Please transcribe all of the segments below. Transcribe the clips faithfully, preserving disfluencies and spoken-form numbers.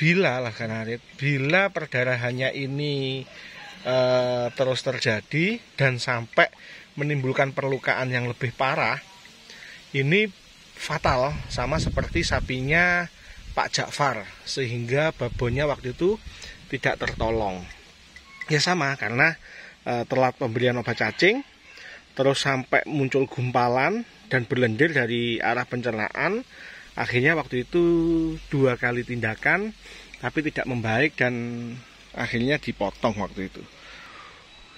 bila Laskar Ngarit, bila perdarahannya ini e, terus terjadi dan sampai menimbulkan perlukaan yang lebih parah, ini fatal, sama seperti sapinya Pak Jafar, sehingga babonnya waktu itu tidak tertolong. Ya sama, karena e, telat pemberian obat cacing, terus sampai muncul gumpalan dan berlendir dari arah pencernaan. Akhirnya waktu itu dua kali tindakan, tapi tidak membaik dan akhirnya dipotong waktu itu.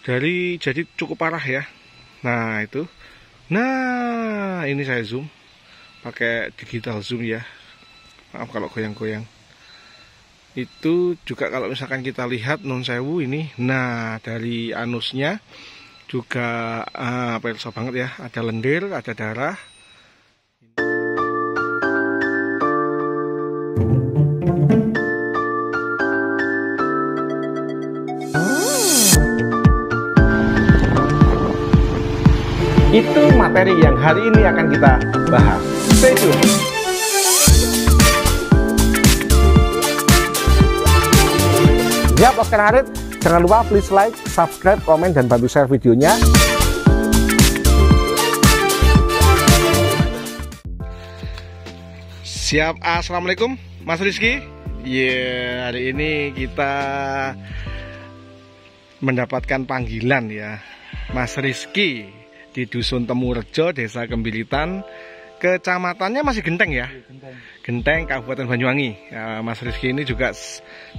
Dari jadi cukup parah ya. Nah itu, nah ini saya zoom pakai digital zoom ya. Maaf kalau goyang-goyang. Itu juga kalau misalkan kita lihat non sewu ini, nah dari anusnya juga ah, perso banget ya, ada lendir, ada darah. Itu materi yang hari ini akan kita bahas. Stay tune. Siap, Laskar Ngarit. Jangan lupa please like, subscribe, komen, dan bantu share videonya. Siap, assalamualaikum, Mas Rizky. Yeah, hari ini kita mendapatkan panggilan ya, Mas Rizky, di Dusun Temurjo, Desa Kembilitan, kecamatannya masih Genteng ya, Genteng, Genteng Kabupaten Banyuwangi. Ya, Mas Rizky ini juga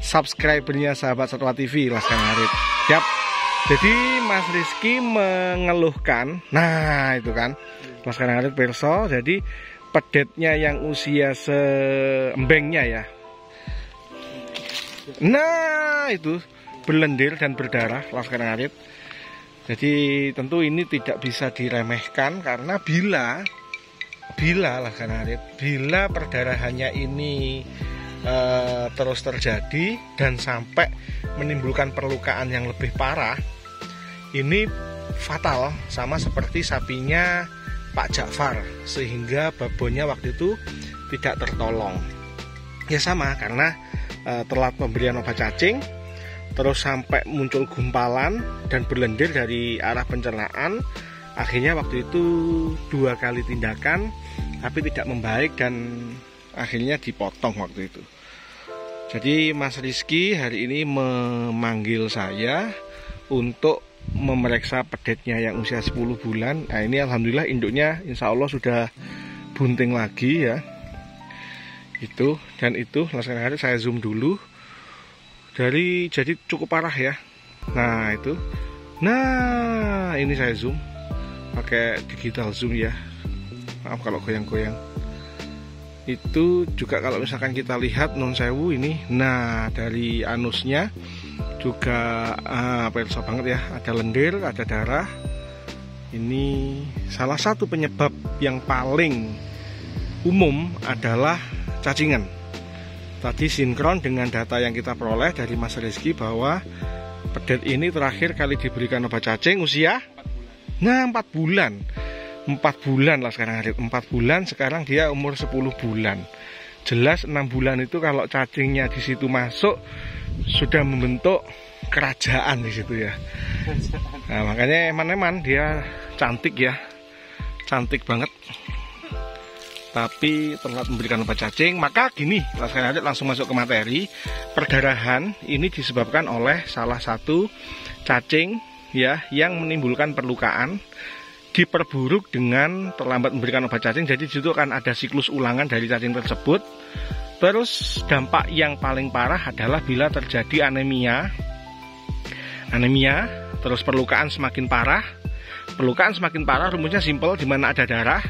subscribernya Sahabat Satwa T V Laskar Ngarit. Yap. Jadi Mas Rizky mengeluhkan, nah itu kan, Laskar Ngarit perso, jadi pedetnya yang usia seembengnya ya, nah itu berlendir dan berdarah, Laskar Ngarit. Jadi tentu ini tidak bisa diremehkan, karena bila bila Laskar Ngarit, bila perdarahannya ini e, terus terjadi dan sampai menimbulkan perlukaan yang lebih parah, ini fatal, sama seperti sapinya Pak Jafar, sehingga babonnya waktu itu tidak tertolong. Ya sama, karena e, telat pemberian obat cacing, terus sampai muncul gumpalan dan berlendir dari arah pencernaan. Akhirnya waktu itu dua kali tindakan, tapi tidak membaik dan akhirnya dipotong waktu itu. Jadi Mas Rizky hari ini memanggil saya untuk memeriksa pedetnya yang usia sepuluh bulan. Nah ini alhamdulillah induknya insya Allah sudah bunting lagi ya. Itu dan itu Laskar Ngarit, saya zoom dulu. Dari jadi cukup parah ya. Nah itu, nah ini saya zoom pakai digital zoom ya. Maaf kalau goyang-goyang. Itu juga kalau misalkan kita lihat non sewu ini, nah dari anusnya juga ah, perso banget ya, ada lendir, ada darah. Ini salah satu penyebab yang paling umum adalah cacingan. Tadi sinkron dengan data yang kita peroleh dari Mas Rizky bahwa pedet ini terakhir kali diberikan obat cacing usia empat bulan. Nah empat bulan, empat bulan lah sekarang, empat bulan, sekarang dia umur sepuluh bulan. Jelas enam bulan itu kalau cacingnya di situ masuk sudah membentuk kerajaan di situ ya. Nah makanya eman-eman dia cantik ya, cantik banget. Tapi telat memberikan obat cacing, maka gini, Laskar Ngarit langsung masuk ke materi. Perdarahan ini disebabkan oleh salah satu cacing ya yang menimbulkan perlukaan, diperburuk dengan terlambat memberikan obat cacing. Jadi itu kan ada siklus ulangan dari cacing tersebut. Terus dampak yang paling parah adalah bila terjadi anemia, anemia, terus perlukaan semakin parah, perlukaan semakin parah, rumusnya simpel, di mana ada darah,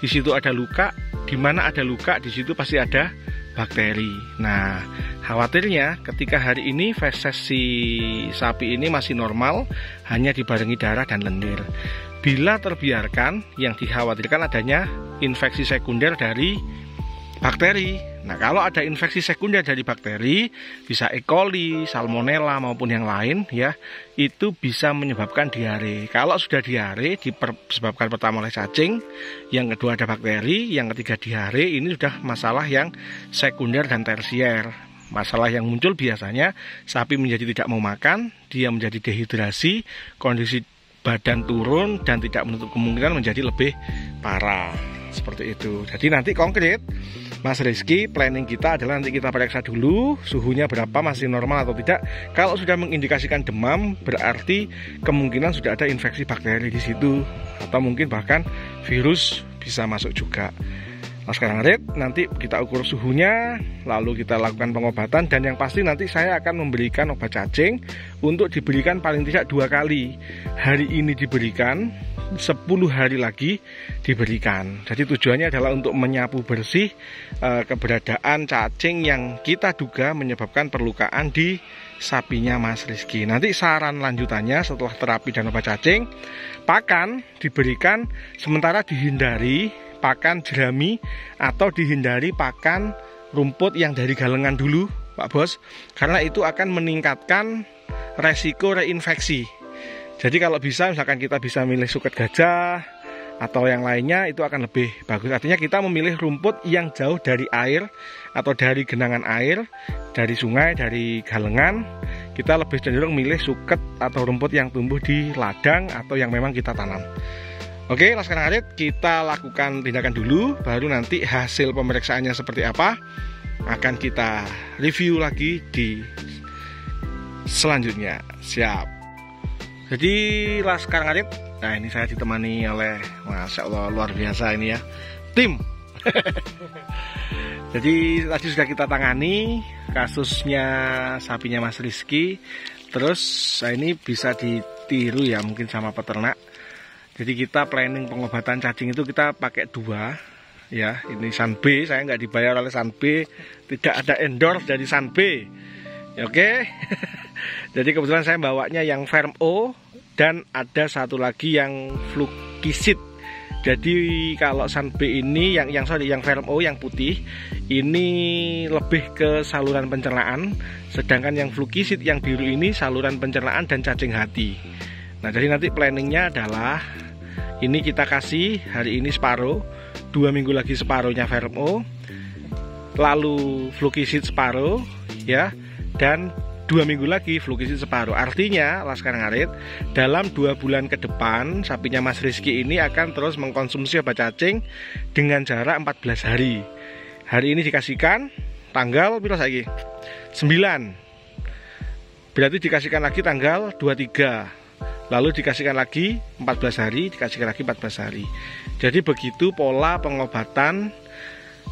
di situ ada luka, di mana ada luka, di situ pasti ada bakteri. Nah, khawatirnya ketika hari ini feses si sapi ini masih normal, hanya dibarengi darah dan lendir. Bila terbiarkan, yang dikhawatirkan adanya infeksi sekunder dari bakteri. Nah, kalau ada infeksi sekunder dari bakteri, bisa E. coli, salmonella maupun yang lain ya, itu bisa menyebabkan diare. Kalau sudah diare disebabkan pertama oleh cacing, yang kedua ada bakteri, yang ketiga diare, ini sudah masalah yang sekunder dan tersier. Masalah yang muncul biasanya sapi menjadi tidak mau makan, dia menjadi dehidrasi, kondisi badan turun, dan tidak menutup kemungkinan menjadi lebih parah. Seperti itu. Jadi nanti konkret Mas Rizky, planning kita adalah nanti kita periksa dulu suhunya berapa, masih normal atau tidak. Kalau sudah mengindikasikan demam, berarti kemungkinan sudah ada infeksi bakteri di situ, atau mungkin bahkan virus bisa masuk juga. Laskar Ngarit, nanti kita ukur suhunya, lalu kita lakukan pengobatan, dan yang pasti nanti saya akan memberikan obat cacing untuk diberikan paling tidak dua kali. Hari ini diberikan, sepuluh hari lagi diberikan. Jadi tujuannya adalah untuk menyapu bersih eh, keberadaan cacing yang kita duga menyebabkan perlukaan di sapinya Mas Rizky. Nanti saran lanjutannya setelah terapi dan obat cacing, pakan diberikan, sementara dihindari pakan jerami atau dihindari pakan rumput yang dari galengan dulu, Pak Bos, karena itu akan meningkatkan resiko reinfeksi. Jadi kalau bisa, misalkan kita bisa milih suket gajah atau yang lainnya, itu akan lebih bagus. Artinya kita memilih rumput yang jauh dari air atau dari genangan air, dari sungai, dari galengan. Kita lebih cenderung milih suket atau rumput yang tumbuh di ladang atau yang memang kita tanam. Oke, Laskar Ngarit, kita lakukan tindakan dulu, baru nanti hasil pemeriksaannya seperti apa akan kita review lagi di selanjutnya. Siap. Jadi Laskar Ngarit, nah ini saya ditemani oleh, Masya Allah, luar biasa ini ya, tim. Jadi tadi sudah kita tangani kasusnya sapinya Mas Rizky. Terus ini bisa ditiru ya mungkin sama peternak. Jadi kita planning pengobatan cacing itu kita pakai dua, ya. Ini Sanbe, saya nggak dibayar oleh Sanbe, tidak ada endorse dari Sanbe, ya, oke. Okay? Jadi kebetulan saya bawanya yang Vermo dan ada satu lagi yang Flukisid. Jadi kalau Sanbe ini yang yang sorry yang Vermo yang putih ini lebih ke saluran pencernaan, sedangkan yang Flukisid yang biru ini saluran pencernaan dan cacing hati. Nah jadi nanti planningnya adalah ini kita kasih hari ini separuh, dua minggu lagi separuhnya Vermo, lalu Flukisid separuh, ya, dan dua minggu lagi Flukisid separuh. Artinya Laskar Ngarit, dalam dua bulan ke depan sapinya Mas Rizky ini akan terus mengkonsumsi obat cacing dengan jarak empat belas hari. Hari ini dikasihkan tanggal berapa lagi? sembilan. Berarti dikasihkan lagi tanggal dua puluh tiga. Lalu dikasihkan lagi empat belas hari, dikasihkan lagi empat belas hari. Jadi begitu pola pengobatan.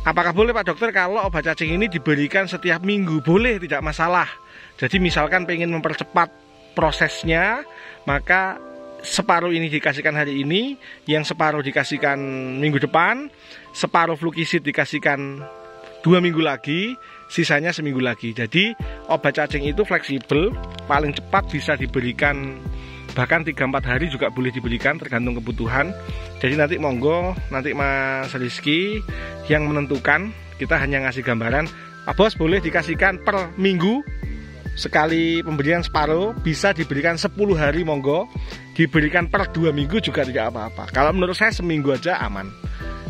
Apakah boleh Pak Dokter kalau obat cacing ini diberikan setiap minggu? Boleh, tidak masalah. Jadi misalkan pengen mempercepat prosesnya, maka separuh ini dikasihkan hari ini, yang separuh dikasihkan minggu depan, separuh Flukisid dikasihkan dua minggu lagi, sisanya seminggu lagi. Jadi obat cacing itu fleksibel, paling cepat bisa diberikan bahkan tiga empat hari juga boleh diberikan, tergantung kebutuhan. Jadi nanti monggo, nanti Mas Rizky yang menentukan. Kita hanya ngasih gambaran, Pak Bos boleh dikasihkan per minggu sekali pemberian separuh, bisa diberikan sepuluh hari monggo, diberikan per dua minggu juga tidak apa-apa. Kalau menurut saya seminggu aja aman.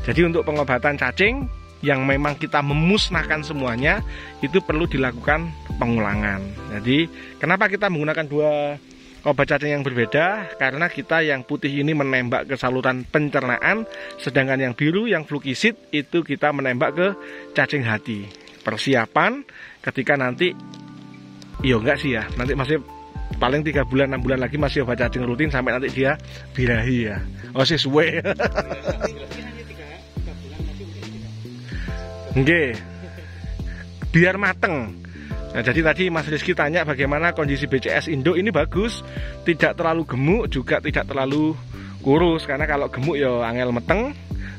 Jadi untuk pengobatan cacing yang memang kita memusnahkan semuanya, itu perlu dilakukan pengulangan. Jadi kenapa kita menggunakan dua obat cacing yang berbeda? Karena kita yang putih ini menembak ke saluran pencernaan, sedangkan yang biru, yang Flukisid, itu kita menembak ke cacing hati. Persiapan ketika nanti, yo enggak sih ya, nanti masih paling tiga bulan enam bulan lagi masih obat cacing rutin sampai nanti dia birahi ya. Oh sih suwe. Nggih. Biar mateng. Nah, jadi tadi Mas Rizky tanya bagaimana kondisi B C S Indo. Ini bagus, tidak terlalu gemuk juga tidak terlalu kurus, karena kalau gemuk ya angel meteng,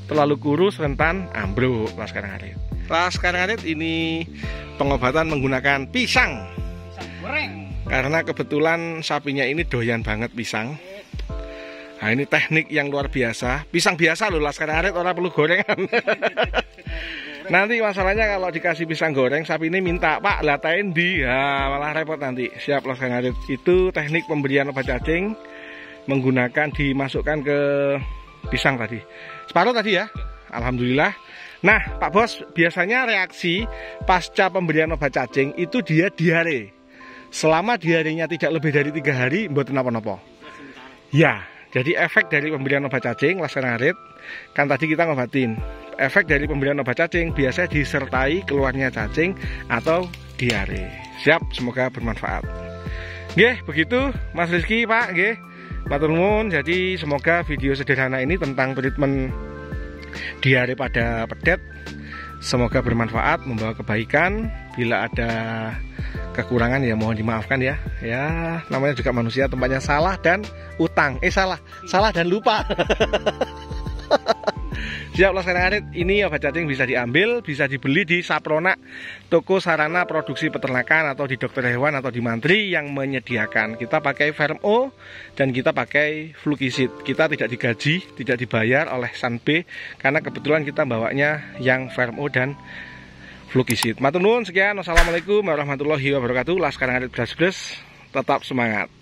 terlalu kurus rentan ambruk. Laskar Ngarit, Laskar Ngarit ini pengobatan menggunakan pisang, pisang goreng, karena kebetulan sapinya ini doyan banget pisang. Nah ini teknik yang luar biasa, pisang biasa loh Laskar Ngarit, orang perlu gorengan. Nanti masalahnya kalau dikasih pisang goreng, sapi ini minta, Pak latain di, ya, malah repot nanti. Siap Laskar Ngarit, itu teknik pemberian obat cacing menggunakan dimasukkan ke pisang tadi. Separuh tadi ya, Alhamdulillah. Nah, Pak Bos, biasanya reaksi pasca pemberian obat cacing itu dia diare. Selama diarenya tidak lebih dari tiga hari, mboten napa-napa. Ya, jadi efek dari pemberian obat cacing Laskar Ngarit, kan tadi kita ngobatin. Efek dari pemberian obat cacing biasanya disertai keluarnya cacing atau diare. Siap, semoga bermanfaat. Nggih, begitu Mas Rizky, Pak, nggih. Matur nuwun. Jadi semoga video sederhana ini tentang treatment diare pada pedet semoga bermanfaat, membawa kebaikan. Bila ada kekurangan ya mohon dimaafkan ya. Ya, namanya juga manusia, tempatnya salah dan utang. Eh salah, salah dan lupa. Siap Laskar Ngarit, ini obat cacing bisa diambil, bisa dibeli di Saprona, toko sarana produksi peternakan, atau di dokter hewan atau di Mantri yang menyediakan. Kita pakai Vermo dan kita pakai Flukisid. Kita tidak digaji, tidak dibayar oleh Sanbe, karena kebetulan kita bawanya yang Vermo dan Flukisid. Matur nuwun, sekian. Wassalamualaikum warahmatullahi wabarakatuh. Laskar Ngarit blas-blas, tetap semangat.